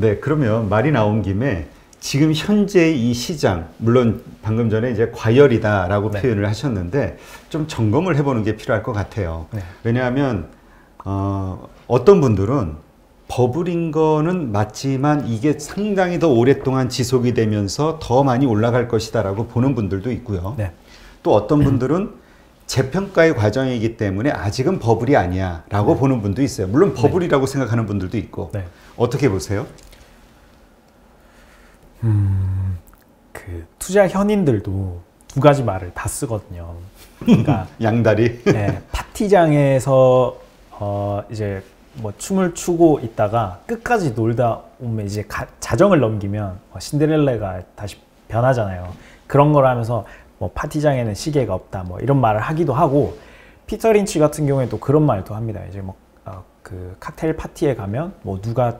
네, 그러면 말이 나온 김에 지금 현재 이 시장, 물론 방금 전에 이제 과열이다라고 네. 표현을 하셨는데 좀 점검을 해보는 게 필요할 것 같아요. 네. 왜냐하면 어떤 분들은 버블인 거는 맞지만 이게 상당히 더 오랫동안 지속이 되면서 더 많이 올라갈 것이다라고 보는 분들도 있고요. 네. 또 어떤 분들은 재평가의 과정이기 때문에 아직은 버블이 아니야라고 네. 보는 분도 있어요. 물론 버블이라고 네. 생각하는 분들도 있고. 네. 어떻게 보세요? 그 투자 현인들도 두 가지 말을 다 쓰거든요. 그러니까 양다리. 네, 파티장에서 이제 뭐 춤을 추고 있다가 끝까지 놀다 오면 이제 자정을 넘기면 신데렐라가 다시 변하잖아요. 그런 걸 하면서 뭐 파티장에는 시계가 없다 뭐 이런 말을 하기도 하고, 피터 린치 같은 경우에도 그런 말도 합니다. 이제 뭐 그 칵테일 파티에 가면 뭐 누가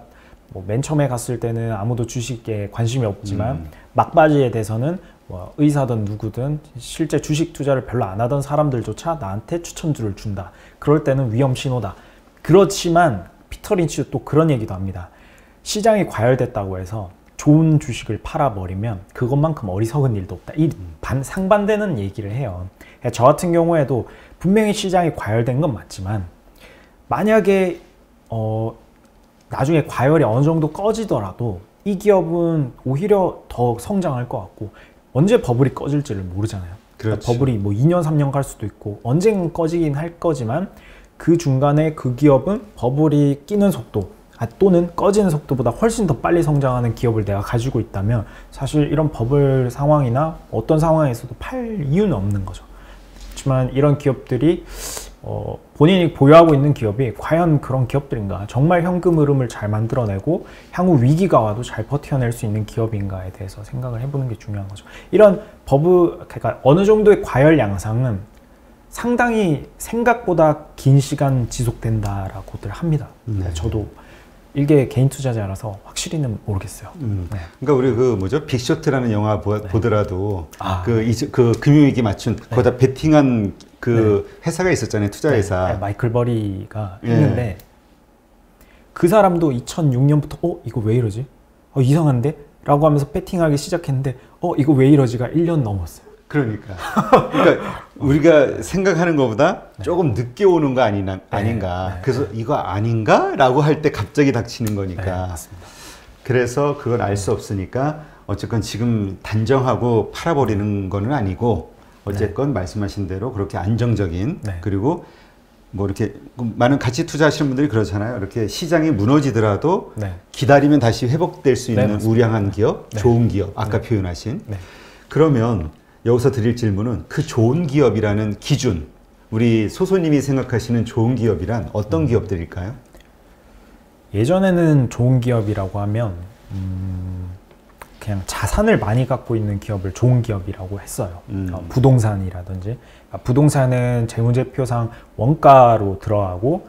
뭐 맨 처음에 갔을 때는 아무도 주식에 관심이 없지만 막바지에 대해서는 뭐 의사든 누구든 실제 주식 투자를 별로 안 하던 사람들조차 나한테 추천주를 준다. 그럴 때는 위험 신호다. 그렇지만 피터 린치도 또 그런 얘기도 합니다. 시장이 과열됐다고 해서 좋은 주식을 팔아버리면 그것만큼 어리석은 일도 없다. 이 상반되는 얘기를 해요. 저 같은 경우에도 분명히 시장이 과열된 건 맞지만, 만약에 나중에 과열이 어느 정도 꺼지더라도 이 기업은 오히려 더 성장할 것 같고, 언제 버블이 꺼질지를 모르잖아요. 그러니까 버블이 뭐 2년, 3년 갈 수도 있고 언젠가 꺼지긴 할 거지만, 그 중간에 그 기업은 버블이 끼는 속도 또는 꺼지는 속도보다 훨씬 더 빨리 성장하는 기업을 내가 가지고 있다면 사실 이런 버블 상황이나 어떤 상황에서도 팔 이유는 없는 거죠. 그렇지만 이런 기업들이 본인이 보유하고 있는 기업이 과연 그런 기업들인가, 정말 현금 흐름을 잘 만들어내고 향후 위기가 와도 잘 버텨낼 수 있는 기업인가에 대해서 생각을 해보는 게 중요한 거죠. 이런 버블, 그러니까 어느 정도의 과열 양상은 상당히 생각보다 긴 시간 지속된다라고들 합니다. 네. 저도 이게 개인 투자자라서 확실히는 모르겠어요. 네. 그러니까 우리 그 뭐죠, 빅쇼트라는 영화 네. 보더라도 그 금융위기 맞춘 네. 거기다 베팅한 그 네. 회사가 있었잖아요, 투자회사. 네. 네. 마이클 버리가 네. 했는데 그 사람도 2006년부터 이거 왜 이러지? 이상한데? 라고 하면서 베팅하기 시작했는데 이거 왜 이러지가 1년 넘었어요. 그러니까 우리가 생각하는 것보다 네. 조금 늦게 오는 거 아닌가. 네. 그래서 이거 아닌가? 라고 할 때 갑자기 닥치는 거니까. 네, 맞습니다. 그래서 그건 알 수 없으니까 어쨌건 지금 단정하고 팔아버리는 거는 아니고, 어쨌건 네. 말씀하신 대로 그렇게 안정적인 네. 그리고 뭐 이렇게 많은 같이 투자하시는 분들이 그렇잖아요. 이렇게 시장이 무너지더라도 네. 기다리면 다시 회복될 수 네, 있는 맞습니다. 우량한 기업, 네. 좋은 기업, 아까 네. 표현하신. 네. 그러면 여기서 드릴 질문은, 그 좋은 기업이라는 기준, 우리 소소님이 생각하시는 좋은 기업이란 어떤 기업들일까요? 예전에는 좋은 기업이라고 하면 그냥 자산을 많이 갖고 있는 기업을 좋은 기업이라고 했어요. 부동산이라든지, 그러니까 부동산은 재무제표상 원가로 들어가고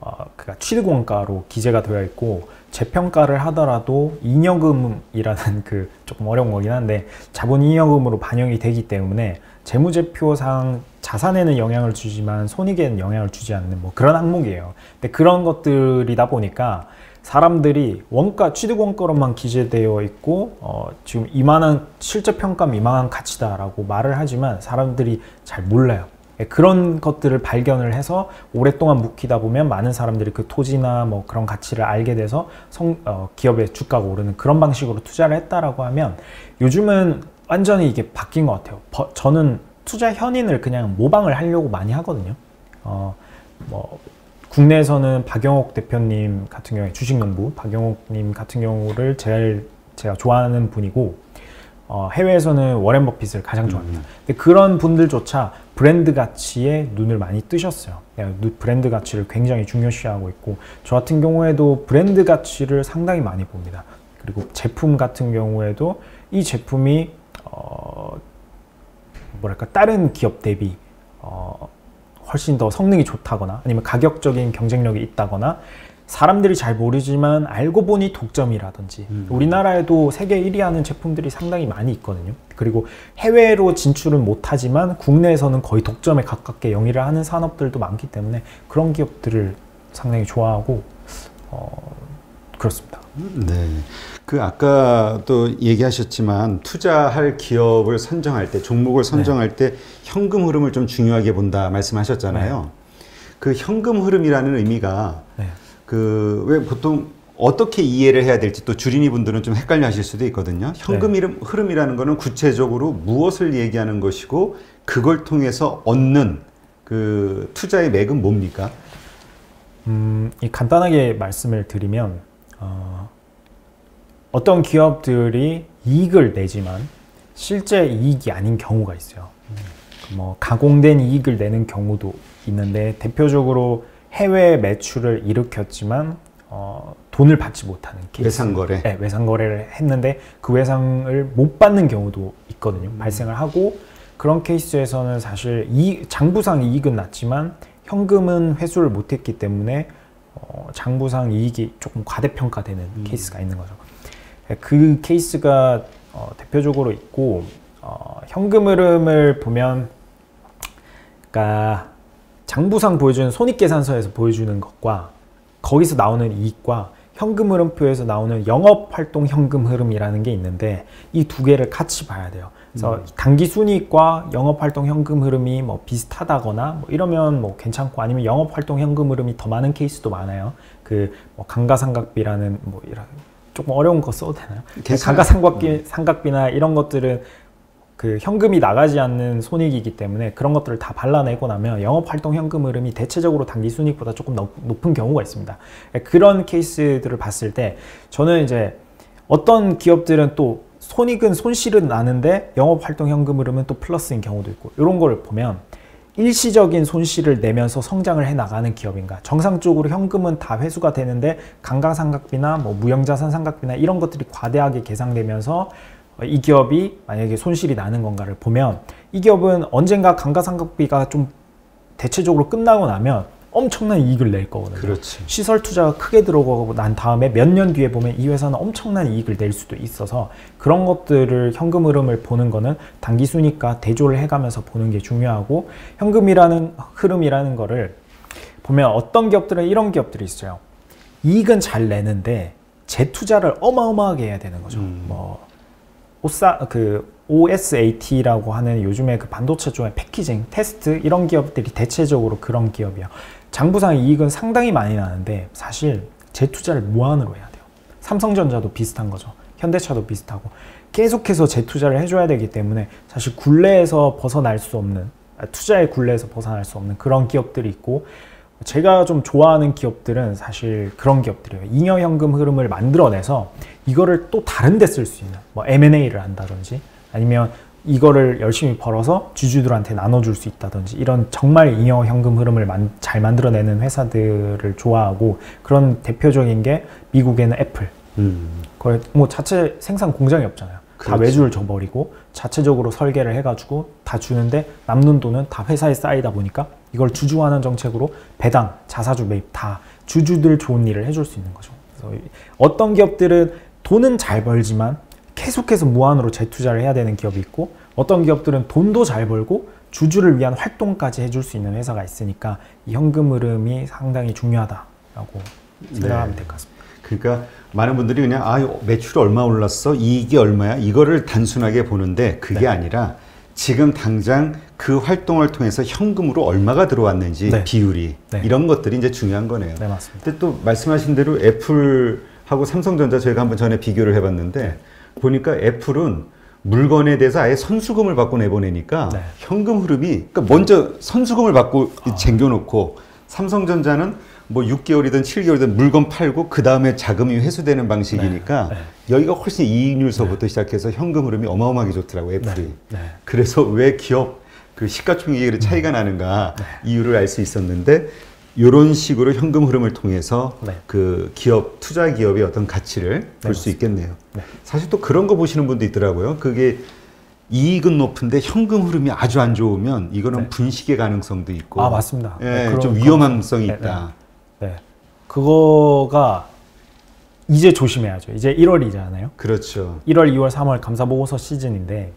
그러니까 취득원가로 기재가 되어 있고, 재평가를 하더라도 잉여금이라는 그 조금 어려운 거긴 한데 자본 잉여금으로 반영이 되기 때문에 재무제표상 자산에는 영향을 주지만 손익에는 영향을 주지 않는 뭐 그런 항목이에요. 근데 그런 것들이다 보니까 사람들이 원가, 취득원가로만 기재되어 있고 지금 이만한 실제평가면 이만한 가치다라고 말을 하지만 사람들이 잘 몰라요. 그런 것들을 발견을 해서 오랫동안 묵히다 보면 많은 사람들이 그 토지나 뭐 그런 가치를 알게 돼서 기업의 주가가 오르는 그런 방식으로 투자를 했다라고 하면, 요즘은 완전히 이게 바뀐 것 같아요. 저는 투자 현인을 그냥 모방을 하려고 많이 하거든요. 뭐 국내에서는 박영옥 대표님 같은 경우에 주식연구, 박영옥님 같은 경우를 제가 좋아하는 분이고, 해외에서는 워렌 버핏을 가장 좋아합니다. 근데 그런 분들조차 브랜드 가치에 눈을 많이 뜨셨어요. 브랜드 가치를 굉장히 중요시하고 있고, 저 같은 경우에도 브랜드 가치를 상당히 많이 봅니다. 그리고 제품 같은 경우에도 이 제품이 뭐랄까 다른 기업 대비 훨씬 더 성능이 좋다거나 아니면 가격적인 경쟁력이 있다거나, 사람들이 잘 모르지만 알고 보니 독점이라든지 우리나라에도 세계 1위 하는 제품들이 상당히 많이 있거든요. 그리고 해외로 진출은 못하지만 국내에서는 거의 독점에 가깝게 영위를 하는 산업들도 많기 때문에 그런 기업들을 상당히 좋아하고 그렇습니다. 네. 그 아까 또 얘기하셨지만 투자할 기업을 선정할 때, 종목을 선정할 때 현금 흐름을 좀 중요하게 본다 말씀하셨잖아요. 그 현금 흐름이라는 의미가 그 왜 보통 어떻게 이해를 해야 될지 또 주린이 분들은 좀 헷갈려 하실 수도 있거든요. 현금 흐름이라는 거는 구체적으로 무엇을 얘기하는 것이고 그걸 통해서 얻는 그 투자의 맥은 뭡니까? 간단하게 말씀을 드리면 어떤 기업들이 이익을 내지만 실제 이익이 아닌 경우가 있어요. 뭐 가공된 이익을 내는 경우도 있는데 대표적으로 해외 매출을 일으켰지만 돈을 받지 못하는 케이스. 외상거래. 네, 외상거래를 했는데 그 외상을 못 받는 경우도 있거든요. 발생을 하고 그런 케이스에서는 사실 장부상 이익은 났지만 현금은 회수를 못했기 때문에 장부상 이익이 조금 과대평가되는 케이스가 있는 거죠. 그 케이스가 대표적으로 있고 현금 흐름을 보면 그러니까 장부상 보여주는 손익계산서에서 보여주는 것과 거기서 나오는 이익과 현금 흐름표에서 나오는 영업활동 현금 흐름이라는 게 있는데 이 두 개를 같이 봐야 돼요. 그래서 단기 순이익과 영업활동 현금 흐름이 뭐 비슷하다거나 뭐 이러면 뭐 괜찮고 아니면 영업활동 현금 흐름이 더 많은 케이스도 많아요. 그 뭐 감가상각비라는 뭐 이런 조금 어려운 거 써도 되나요? 감가상각비나 이런 것들은 그 현금이 나가지 않는 손익이기 때문에 그런 것들을 다 발라내고 나면 영업활동 현금 흐름이 대체적으로 단기 순이익보다 조금 높은 경우가 있습니다. 그런 케이스들을 봤을 때 저는 이제 어떤 기업들은 또 손익은 손실은 나는데 영업활동 현금 흐름은 또 플러스인 경우도 있고 이런 걸 보면 일시적인 손실을 내면서 성장을 해나가는 기업인가, 정상적으로 현금은 다 회수가 되는데 감가상각비나 뭐 무형자산 상각비나 이런 것들이 과대하게 계상되면서 이 기업이 만약에 손실이 나는 건가를 보면 이 기업은 언젠가 감가상각비가 좀 대체적으로 끝나고 나면 엄청난 이익을 낼 거거든요. 그렇지. 시설 투자가 크게 들어가고 난 다음에 몇 년 뒤에 보면 이 회사는 엄청난 이익을 낼 수도 있어서 그런 것들을 현금 흐름을 보는 거는 단기 순이익과 대조를 해가면서 보는 게 중요하고 현금이라는 흐름이라는 거를 보면 어떤 기업들은 이런 기업들이 있어요. 이익은 잘 내는데 재투자를 어마어마하게 해야 되는 거죠. 뭐 OSAT라고 하는 요즘에 그 반도체 쪽의 패키징, 테스트 이런 기업들이 대체적으로 그런 기업이에요. 장부상 이익은 상당히 많이 나는데 사실 재투자를 무한으로 해야 돼요. 삼성전자도 비슷한 거죠. 현대차도 비슷하고 계속해서 재투자를 해줘야 되기 때문에 사실 굴레에서 벗어날 수 없는, 투자의 굴레에서 벗어날 수 없는 그런 기업들이 있고 제가 좀 좋아하는 기업들은 사실 그런 기업들이에요. 잉여 현금 흐름을 만들어내서 이거를 또 다른 데 쓸 수 있는 뭐 M&A를 한다든지 아니면 이거를 열심히 벌어서 주주들한테 나눠줄 수 있다든지 이런 정말 잉여 현금 흐름을 잘 만들어내는 회사들을 좋아하고 그런 대표적인 게 미국에는 애플. 거의 뭐 자체 생산 공장이 없잖아요. 그렇지. 다 외주를 줘버리고 자체적으로 설계를 해가지고 다 주는데 남는 돈은 다 회사에 쌓이다 보니까 이걸 주주화하는 정책으로 배당, 자사주 매입 다 주주들 좋은 일을 해줄 수 있는 거죠. 그래서 어떤 기업들은 돈은 잘 벌지만 계속해서 무한으로 재투자를 해야 되는 기업이 있고 어떤 기업들은 돈도 잘 벌고 주주를 위한 활동까지 해줄 수 있는 회사가 있으니까 이 현금 흐름이 상당히 중요하다라고 생각하면 될 것 같습니다. 그러니까 많은 분들이 그냥 매출이 얼마 올랐어? 이익이 얼마야? 이거를 단순하게 보는데 그게 아니라 지금 당장 그 활동을 통해서 현금으로 얼마가 들어왔는지 비율이 이런 것들이 이제 중요한 거네요. 네, 맞습니다. 근데 또 말씀하신 대로 애플하고 삼성전자 저희가 한번 전에 비교를 해봤는데 보니까 애플은 물건에 대해서 아예 선수금을 받고 내보내니까 현금 흐름이 그러니까 먼저 선수금을 받고 쟁겨놓고 삼성전자는 뭐 6개월이든 7개월이든 물건 팔고 그 다음에 자금이 회수되는 방식이니까 여기가 훨씬 이익률서부터 시작해서 현금 흐름이 어마어마하게 좋더라고요, 애플이. 그래서 왜 기업 그 시가총액의 차이가 나는가 이유를 알 수 있었는데 이런 식으로 현금 흐름을 통해서 그 기업, 투자 기업의 어떤 가치를 볼 수 있겠네요. 사실 또 그런 거 보시는 분도 있더라고요. 그게 이익은 높은데 현금 흐름이 아주 안 좋으면 이거는 분식의 가능성도 있고 맞습니다. 좀 위험성이 있다. 그거가 이제 조심해야죠. 이제 1월이잖아요. 그렇죠. 1월, 2월, 3월 감사보고서 시즌인데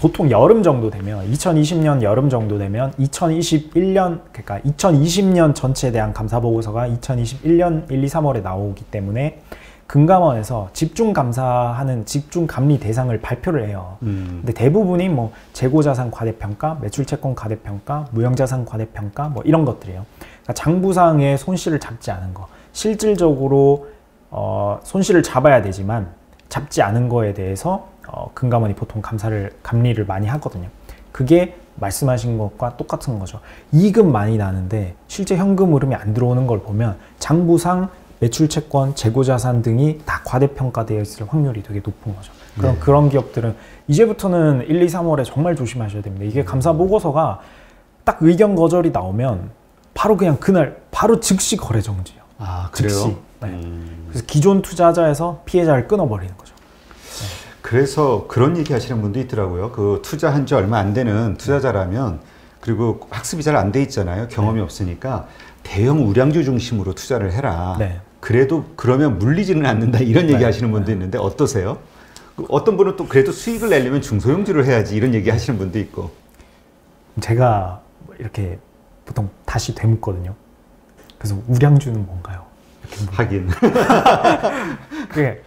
보통 여름 정도 되면 2020년 여름 정도 되면 2021년 그러니까 2020년 전체에 대한 감사보고서가 2021년 1, 2, 3월에 나오기 때문에 금감원에서 집중감사하는 집중감리 대상을 발표를 해요. 근데 대부분이 뭐 재고자산 과대평가, 매출채권 과대평가, 무형자산 과대평가 뭐 이런 것들이에요. 그러니까 장부상의 손실을 잡지 않은 거. 실질적으로 손실을 잡아야 되지만 잡지 않은 거에 대해서 금감원이 보통 감리를 많이 하거든요. 그게 말씀하신 것과 똑같은 거죠. 이익은 많이 나는데 실제 현금 흐름이 안 들어오는 걸 보면 장부상, 매출채권, 재고자산 등이 다 과대평가되어 있을 확률이 되게 높은 거죠. 그럼 네. 그런 기업들은 이제부터는 1, 2, 3월에 정말 조심하셔야 됩니다. 이게 감사보고서가 딱 의견 거절이 나오면 바로 그냥 그날 바로 즉시 거래 정지예요. 아, 그래요? 즉시. 네. 그래서 기존 투자자에서 피해자를 끊어버리는 거죠. 네. 그래서 그런 얘기 하시는 분도 있더라고요. 그 투자한 지 얼마 안 되는 투자자라면 그리고 학습이 잘 안 돼 있잖아요. 경험이 네. 없으니까 대형 우량주 중심으로 투자를 해라. 네. 그래도 그러면 물리지는 않는다 이런 얘기 하시는 분도 있는데 어떠세요? 어떤 분은 또 그래도 수익을 내려면 중소형주를 해야지 이런 얘기 하시는 분도 있고. 제가 이렇게 보통 다시 되묻거든요. 그래서 우량주는 뭔가요? 하긴. 그게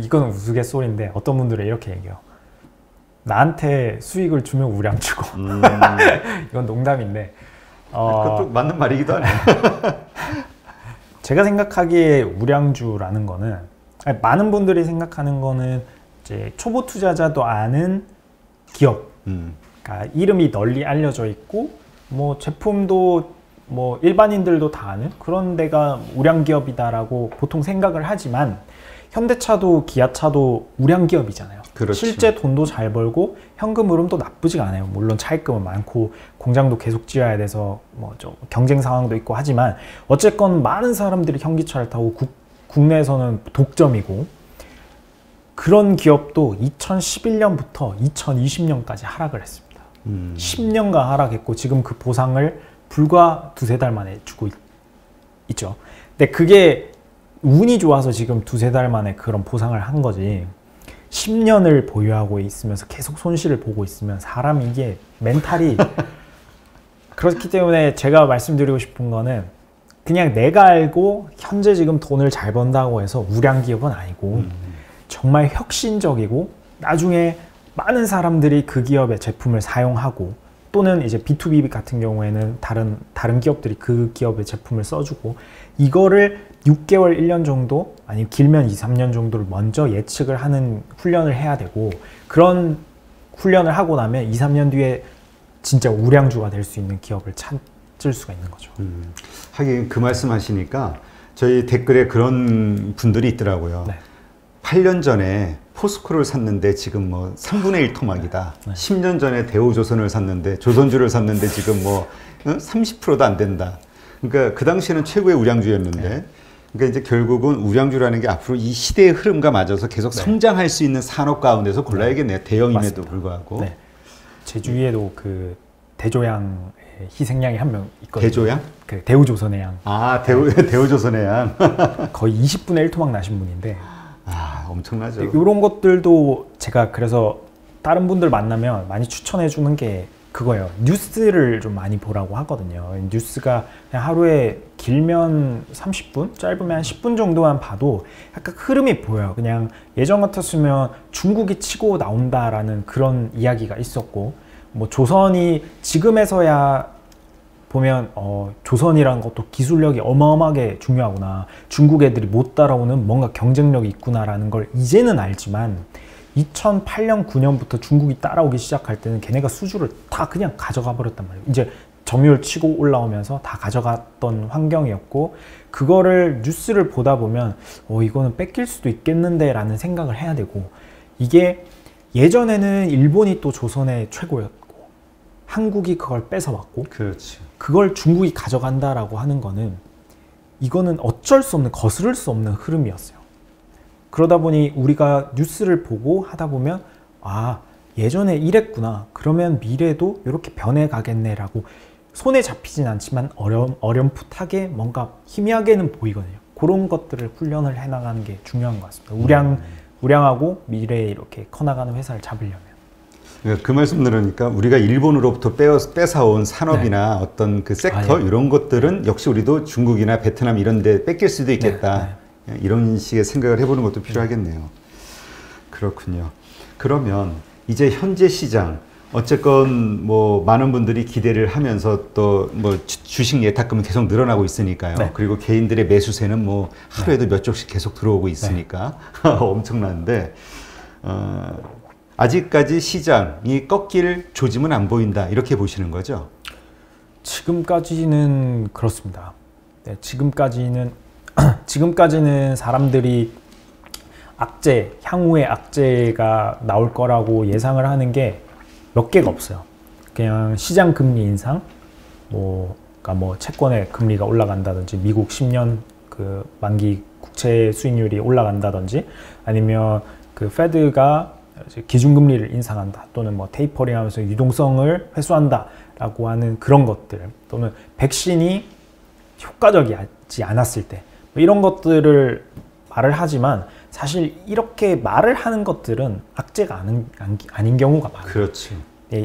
이건 우스갯소리인데 어떤 분들은 이렇게 얘기해요. 나한테 수익을 주면 우량주고. 이건 농담인데. 그것도 맞는 말이기도 하네요. 제가 생각하기에 우량주라는 거는 많은 분들이 생각하는 거는 이제 초보 투자자도 아는 기업. 그러니까 이름이 널리 알려져 있고 뭐 제품도 뭐 일반인들도 다 아는 그런 데가 우량기업이다라고 보통 생각을 하지만 현대차도 기아차도 우량기업이잖아요. 그렇지. 실제 돈도 잘 벌고 현금 흐름도 나쁘지가 않아요. 물론 차입금은 많고 공장도 계속 지어야 돼서 뭐 좀 경쟁 상황도 있고 하지만 어쨌건 많은 사람들이 현기차를 타고 국내에서는 독점이고 그런 기업도 2011년부터 2020년까지 하락을 했습니다. 10년간 하락했고 지금 그 보상을 불과 두세 달 만에 주고 있죠. 근데 그게 운이 좋아서 지금 두세 달 만에 그런 보상을 한 거지 10년을 보유하고 있으면서 계속 손실을 보고 있으면 사람 이게 멘탈이 그렇기 때문에 제가 말씀드리고 싶은 거는 그냥 내가 알고 현재 지금 돈을 잘 번다고 해서 우량기업은 아니고 정말 혁신적이고 나중에 많은 사람들이 그 기업의 제품을 사용하고 또는 이제 B2B 같은 경우에는 다른 기업들이 그 기업의 제품을 써주고 이거를 6개월, 1년 정도 아니면 길면 2, 3년 정도를 먼저 예측을 하는 훈련을 해야 되고 그런 훈련을 하고 나면 2, 3년 뒤에 진짜 우량주가 될 수 있는 기업을 찾을 수가 있는 거죠. 하긴 그 말씀 하시니까 저희 댓글에 그런 분들이 있더라고요. 네. 8년 전에 포스코를 샀는데 지금 뭐 3분의 1 토막이다. 네. 10년 전에 대우조선을 샀는데 조선주를 샀는데 지금 뭐 30%도 안 된다. 그러니까 그 당시에는 최고의 우량주였는데 네. 그러니까 이제 결국은 우량주라는 게 앞으로 이 시대의 흐름과 맞아서 계속 네. 성장할 수 있는 산업 가운데서 골라야겠네요. 네. 대형임에도 맞습니다. 불구하고. 네. 제 주위에도 그 대조양 희생양이 한 명 있거든요. 대조양? 그 대우조선의 양. 아, 대우조선의 양. 거의 20분의 1 토막 나신 분인데. 아, 엄청나죠. 이런 것들도 제가 그래서 다른 분들 만나면 많이 추천해 주는 게 그거예요. 뉴스를 좀 많이 보라고 하거든요. 뉴스가 그냥 하루에 길면 30분, 짧으면 한 10분 정도만 봐도 약간 흐름이 보여요. 그냥 예전 같았으면 중국이 치고 나온다라는 그런 이야기가 있었고 뭐 조선이 지금에서야 보면 조선이라는 것도 기술력이 어마어마하게 중요하구나. 중국 애들이 못 따라오는 뭔가 경쟁력이 있구나라는 걸 이제는 알지만 2008년, 9년부터 중국이 따라오기 시작할 때는 걔네가 수주를 다 그냥 가져가 버렸단 말이에요. 이제 점유율 치고 올라오면서 다 가져갔던 환경이었고 그거를 뉴스를 보다 보면 이거는 뺏길 수도 있겠는데 라는 생각을 해야 되고 이게 예전에는 일본이 또 조선의 최고였고 한국이 그걸 뺏어왔고 그렇지. 그걸 중국이 가져간다라고 하는 거는 이거는 어쩔 수 없는 거스를 수 없는 흐름이었어요. 그러다 보니 우리가 뉴스를 보고 하다 보면 아 예전에 이랬구나 그러면 미래도 이렇게 변해가겠네라고 손에 잡히진 않지만 어렴풋하게 뭔가 희미하게는 보이거든요. 그런 것들을 훈련을 해나가는 게 중요한 것 같습니다. 우량 우량하고 미래에 이렇게 커나가는 회사를 잡으려면. 그 말씀 들으니까 우리가 일본으로부터 뺏어온 산업이나 네. 어떤 그 섹터 이런 것들은 역시 우리도 중국이나 베트남 이런 데 뺏길 수도 있겠다. 네. 이런 식의 생각을 해보는 것도 필요하겠네요. 네. 그렇군요. 그러면 이제 현재 시장 어쨌건 뭐 많은 분들이 기대를 하면서 또 뭐 주식 예탁금은 계속 늘어나고 있으니까요. 네. 그리고 개인들의 매수세는 뭐 하루에도 네. 몇 쪽씩 계속 들어오고 있으니까 네. 엄청난데 아직까지 시장이 꺾일 조짐은 안 보인다 이렇게 보시는 거죠? 지금까지는 그렇습니다. 네, 지금까지는 사람들이 악재, 향후에 악재가 나올 거라고 예상을 하는 게 몇 개가 없어요. 그냥 시장 금리 인상, 그러니까 채권의 금리가 올라간다든지 미국 10년 그 만기 국채 수익률이 올라간다든지 아니면 그 페드가 기준금리를 인상한다 또는 뭐 테이퍼링 하면서 유동성을 회수한다 라고 하는 그런 것들 또는 백신이 효과적이지 않았을 때 뭐 이런 것들을 말을 하지만 사실 이렇게 말을 하는 것들은 악재가 아닌 경우가 많아요. 그렇지.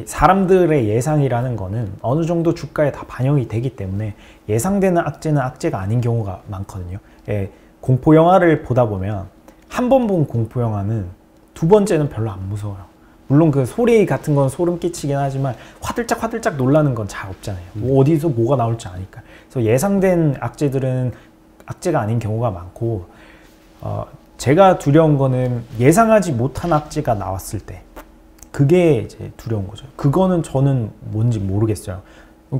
사람들의 예상이라는 거는 어느 정도 주가에 다 반영이 되기 때문에 예상되는 악재는 악재가 아닌 경우가 많거든요. 예, 공포 영화를 보다 보면 한 번 본 공포 영화는 두 번째는 별로 안 무서워요. 물론 그 소리 같은 건 소름 끼치긴 하지만 화들짝 놀라는 건 잘 없잖아요. 뭐 어디서 뭐가 나올지 아니까. 그래서 예상된 악재들은 악재가 아닌 경우가 많고 제가 두려운 거는 예상하지 못한 악재가 나왔을 때 그게 이제 두려운 거죠. 그거는 저는 뭔지 모르겠어요.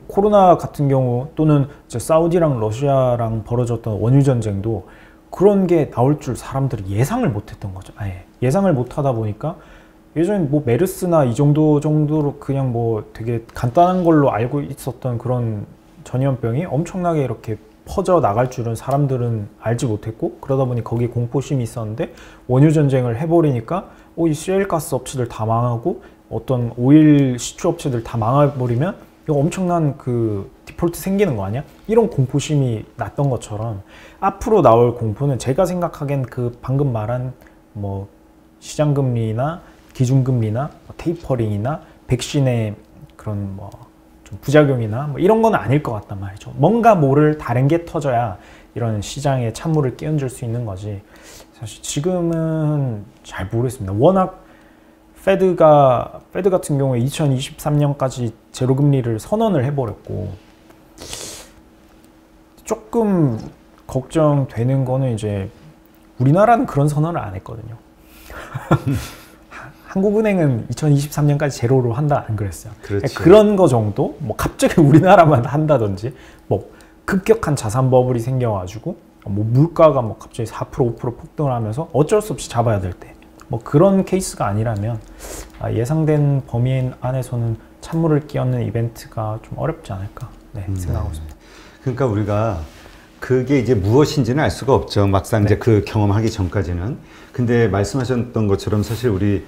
코로나 같은 경우 또는 사우디랑 러시아랑 벌어졌던 원유 전쟁도 그런 게 나올 줄 사람들이 예상을 못했던 거죠. 아예 예상을 못하다 보니까 예전에 뭐 메르스나 이 정도로 그냥 뭐 되게 간단한 걸로 알고 있었던 그런 전염병이 엄청나게 이렇게 퍼져 나갈 줄은 사람들은 알지 못했고 그러다 보니 거기에 공포심이 있었는데 원유 전쟁을 해버리니까 이 셰일가스 업체들 다 망하고 어떤 오일 시추 업체들 다 망해버리면 이거 엄청난 그 디폴트 생기는 거 아니야? 이런 공포심이 났던 것처럼 앞으로 나올 공포는 제가 생각하기엔 그 방금 말한 뭐 시장금리나 기준금리나 뭐 테이퍼링이나 백신의 그런 뭐 부작용이나 뭐 이런 건 아닐 것 같단 말이죠. 뭔가 모를 다른 게 터져야 이런 시장에 찬물을 끼얹을 수 있는 거지. 사실 지금은 잘 모르겠습니다. 워낙 페드 같은 경우에 2023년까지 제로금리를 선언을 해버렸고 조금 걱정되는 거는 이제 우리나라는 그런 선언을 안 했거든요. 한국은행은 2023년까지 제로로 한다 안 그랬어요. 그렇지. 그런 거 정도? 뭐 갑자기 우리나라만 한다든지 뭐 급격한 자산 버블이 생겨가지고 뭐 물가가 뭐 갑자기 4% 5% 폭등을 하면서 어쩔 수 없이 잡아야 될 때 뭐 그런 케이스가 아니라면 예상된 범위 안에서는 찬물을 끼얹는 이벤트가 좀 어렵지 않을까 네, 생각하고 있습니다. 그러니까 우리가 그게 이제 무엇인지는 알 수가 없죠. 막상 네. 이제 그 경험하기 전까지는. 근데 말씀하셨던 것처럼 사실 우리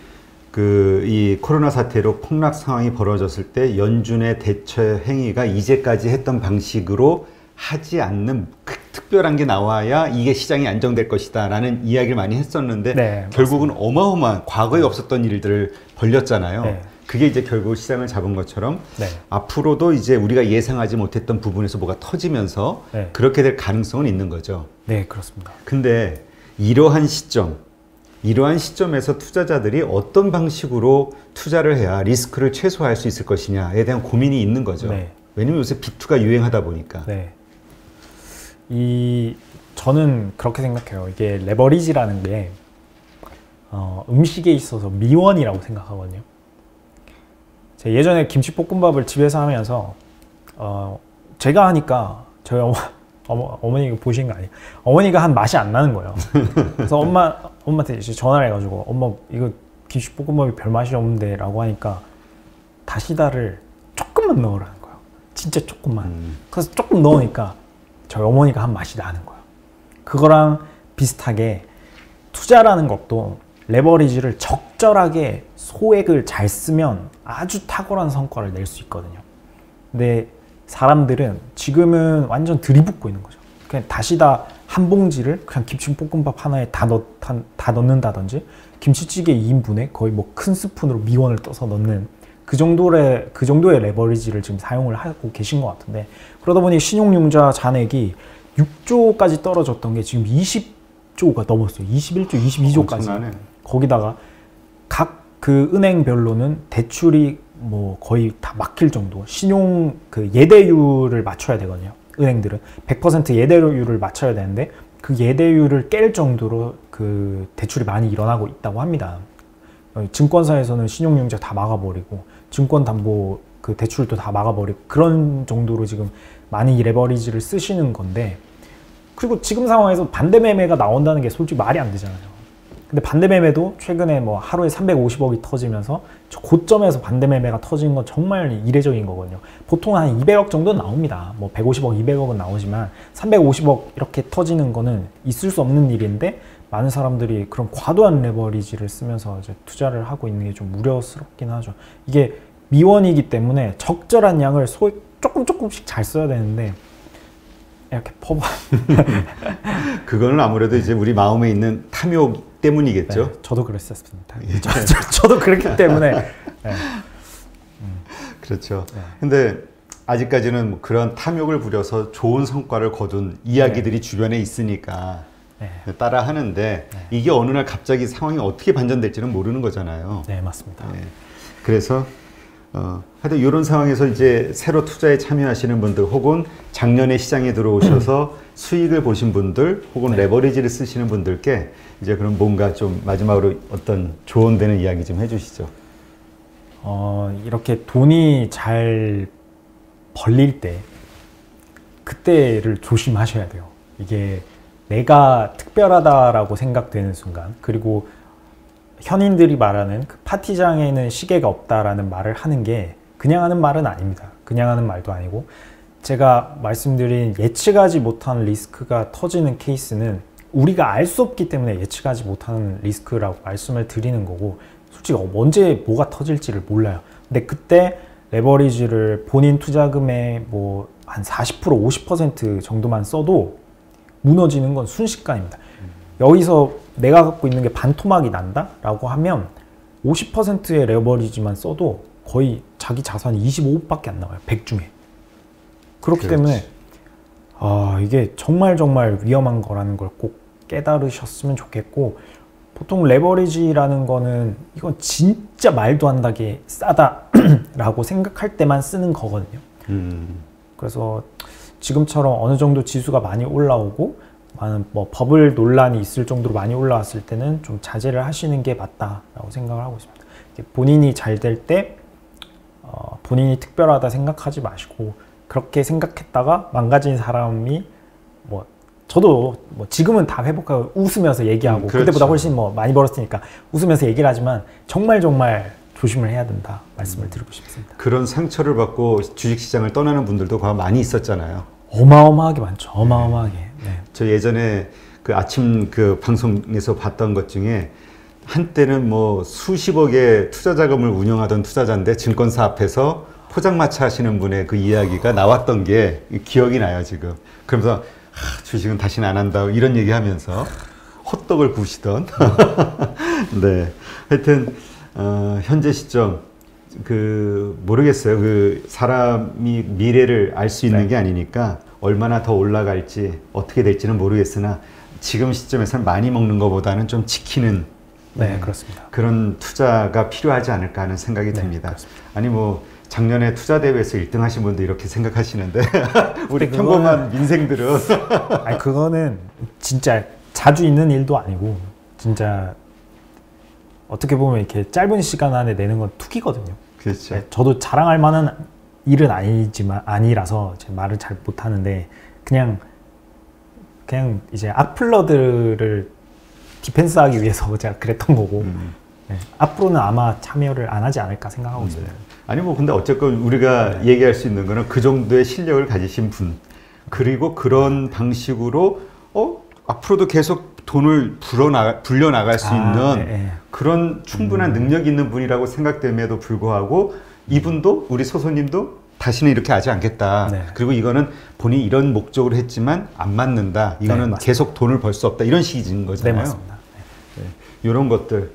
이 코로나 사태로 폭락 상황이 벌어졌을 때 연준의 대처 행위가 이제까지 했던 방식으로 하지 않는 특별한 게 나와야 이게 시장이 안정될 것이다 라는 이야기를 많이 했었는데 네, 결국은 맞습니다. 어마어마한 과거에 없었던 일들을 벌였잖아요. 네. 그게 이제 결국 시장을 잡은 것처럼 네. 앞으로도 이제 우리가 예상하지 못했던 부분에서 뭐가 터지면서 네. 그렇게 될 가능성은 있는 거죠. 네, 그렇습니다. 근데 이러한 시점에서 투자자들이 어떤 방식으로 투자를 해야 리스크를 최소화할 수 있을 것이냐에 대한 고민이 있는 거죠. 네. 왜냐면 요새 B2가 유행하다 보니까. 네. 저는 그렇게 생각해요. 이게 레버리지라는 게 음식에 있어서 미원이라고 생각하거든요. 제가 예전에 김치볶음밥을 집에서 하면서 제가 하니까 저희 어머니가 보신 거 아니에요? 어머니가 한 맛이 안 나는 거예요. 그래서 엄마한테 이제 전화를 해가지고 엄마 이거 김치볶음밥이 별 맛이 없는데 라고 하니까 다시다를 조금만 넣으라는 거예요. 진짜 조금만. 그래서 조금 넣으니까 저희 어머니가 한 맛이 나는 거예요. 그거랑 비슷하게 투자라는 것도 레버리지를 적절하게 소액을 잘 쓰면 아주 탁월한 성과를 낼 수 있거든요. 근데 사람들은 지금은 완전 들이붓고 있는 거죠. 그냥 다시다 한 봉지를 그냥 김치볶음밥 하나에 다 넣는다든지, 김치찌개 2인분에 거의 뭐 큰 스푼으로 미원을 떠서 넣는 그 정도의 레버리지를 지금 사용을 하고 계신 것 같은데, 그러다 보니 신용융자 잔액이 6조까지 떨어졌던 게 지금 20조가 넘었어요. 21조, 22조까지. 거기다가 각 그 은행별로는 대출이 뭐 거의 다 막힐 정도, 신용 그 예대율을 맞춰야 되거든요. 은행들은 100% 예대율을 맞춰야 되는데 그 예대율을 깰 정도로 그 대출이 많이 일어나고 있다고 합니다. 증권사에서는 신용융자 다 막아버리고 증권담보 그 대출도 다 막아버리고 그런 정도로 지금 많이 레버리지를 쓰시는 건데, 그리고 지금 상황에서 반대매매가 나온다는 게 솔직히 말이 안 되잖아요. 근데 반대매매도 최근에 뭐 하루에 350억이 터지면서 저 고점에서 반대매매가 터진 건 정말 이례적인 거거든요. 보통 한 200억 정도 나옵니다. 뭐 150억, 200억은 나오지만 350억 이렇게 터지는 거는 있을 수 없는 일인데, 많은 사람들이 그런 과도한 레버리지를 쓰면서 이제 투자를 하고 있는 게 좀 우려스럽긴 하죠. 이게 미원이기 때문에 적절한 양을 소액 조금씩 잘 써야 되는데 이렇게 퍼봐. 그거는 아무래도 이제 우리 마음에 있는 탐욕 때문이겠죠. 네, 저도 그랬었습니다. 예. 저도 그랬기 때문에. 네. 그렇죠. 네. 근데 아직까지는 뭐 그런 탐욕을 부려서 좋은 성과를 거둔 이야기들이 네. 주변에 있으니까 네. 따라 하는데 네. 이게 어느 날 갑자기 상황이 어떻게 반전될지는 모르는 거잖아요. 네, 맞습니다. 네. 그래서 하여튼 이런 상황에서 이제 새로 투자에 참여하시는 분들, 혹은 작년에 시장에 들어오셔서 수익을 보신 분들, 혹은 네. 레버리지를 쓰시는 분들께 이제 그럼 뭔가 좀 마지막으로 어떤 조언되는 이야기 좀 해주시죠. 이렇게 돈이 잘 벌릴 때 그때를 조심하셔야 돼요. 이게 내가 특별하다라고 생각되는 순간, 그리고 현인들이 말하는 그 파티장에는 시계가 없다라는 말을 하는 게 그냥 하는 말은 아닙니다. 그냥 하는 말도 아니고, 제가 말씀드린 예측하지 못한 리스크가 터지는 케이스는 우리가 알 수 없기 때문에 예측하지 못하는 리스크라고 말씀을 드리는 거고, 솔직히 언제 뭐가 터질지를 몰라요. 근데 그때 레버리지를 본인 투자금의 뭐 한 40%, 50% 정도만 써도 무너지는 건 순식간입니다. 여기서 내가 갖고 있는 게 반토막이 난다? 라고 하면 50%의 레버리지만 써도 거의 자기 자산이 25%밖에 안 나와요. 100 중에. 그렇기 그렇지. 때문에 이게 정말 위험한 거라는 걸 꼭 깨달으셨으면 좋겠고, 보통 레버리지라는 거는 이건 진짜 말도 안 되게 싸다 라고 생각할 때만 쓰는 거거든요. 그래서 지금처럼 어느 정도 지수가 많이 올라오고 많은 뭐 버블 논란이 있을 정도로 많이 올라왔을 때는 좀 자제를 하시는 게 맞다라고 생각을 하고 있습니다. 본인이 잘 될 때 본인이 특별하다 생각하지 마시고, 그렇게 생각했다가 망가진 사람이 뭐 저도 뭐 지금은 다 회복하고 웃으면서 얘기하고 그렇죠. 그때보다 훨씬 뭐 많이 벌었으니까 웃으면서 얘기를 하지만 정말 조심을 해야 된다 말씀을 드리고 싶습니다. 그런 상처를 받고 주식시장을 떠나는 분들도 많이 있었잖아요. 어마어마하게 많죠. 어마어마하게. 네. 네. 저 예전에 그 아침 그 방송에서 봤던 것 중에 한때는 뭐 수십억의 투자 자금을 운영하던 투자자인데 증권사 앞에서 포장마차 하시는 분의 그 이야기가 나왔던 게 기억이 나요, 지금. 그러면서 주식은 다시는 안 한다 이런 얘기 하면서 호떡을 구시던. 네. 하여튼 현재 시점 그 모르겠어요. 그 사람이 미래를 알 수 있는 네. 게 아니니까 얼마나 더 올라갈지 어떻게 될지는 모르겠으나 지금 시점에서는 많이 먹는 것보다는 좀 지키는 네, 그렇습니다. 그런 투자가 필요하지 않을까 하는 생각이 네, 듭니다. 그렇습니다. 아니 뭐 작년에 투자 대회에서 1등 하신 분도 이렇게 생각하시는데 우리 평범한 인생들은 아니 그거는 진짜 자주 있는 일도 아니고 진짜 어떻게 보면 이렇게 짧은 시간 안에 내는 건 투기거든요. 그렇죠. 네, 저도 자랑할 만한 일은 아니라서 제 말을 잘 못하는데, 그냥 이제 악플러들을 디펜스하기 위해서 제가 그랬던 거고 네, 앞으로는 아마 참여를 안 하지 않을까 생각하고 있습니다. 아니 뭐 근데 어쨌건 우리가 네. 얘기할 수 있는 거는 그 정도의 실력을 가지신 분, 그리고 그런 방식으로 앞으로도 계속 돈을 불려나갈 수 있는 네. 그런 충분한 능력 있는 분이라고 생각됨에도 불구하고 이분도 우리 소소님도 다시는 이렇게 하지 않겠다. 네. 그리고 이거는 본인이 이런 목적으로 했지만 안 맞는다. 이거는 네, 계속 돈을 벌 수 없다. 이런 식인 거잖아요. 네, 맞습니다. 네. 네. 이런 것들.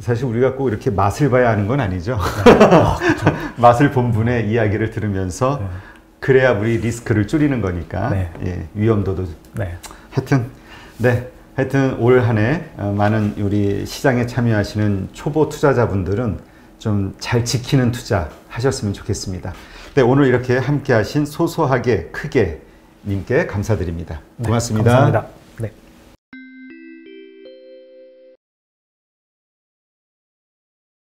사실 우리가 꼭 이렇게 맛을 봐야 하는 건 아니죠. 네. 맛을 본 분의 이야기를 들으면서 네. 그래야 우리 리스크를 줄이는 거니까. 네. 예, 위험도도. 네. 하여튼, 네. 하여튼 올 한 해 많은 우리 시장에 참여하시는 초보 투자자분들은 좀 잘 지키는 투자 하셨으면 좋겠습니다. 네, 오늘 이렇게 함께 하신 소소하게 크게 님께 감사드립니다. 고맙습니다. 네, 감사합니다.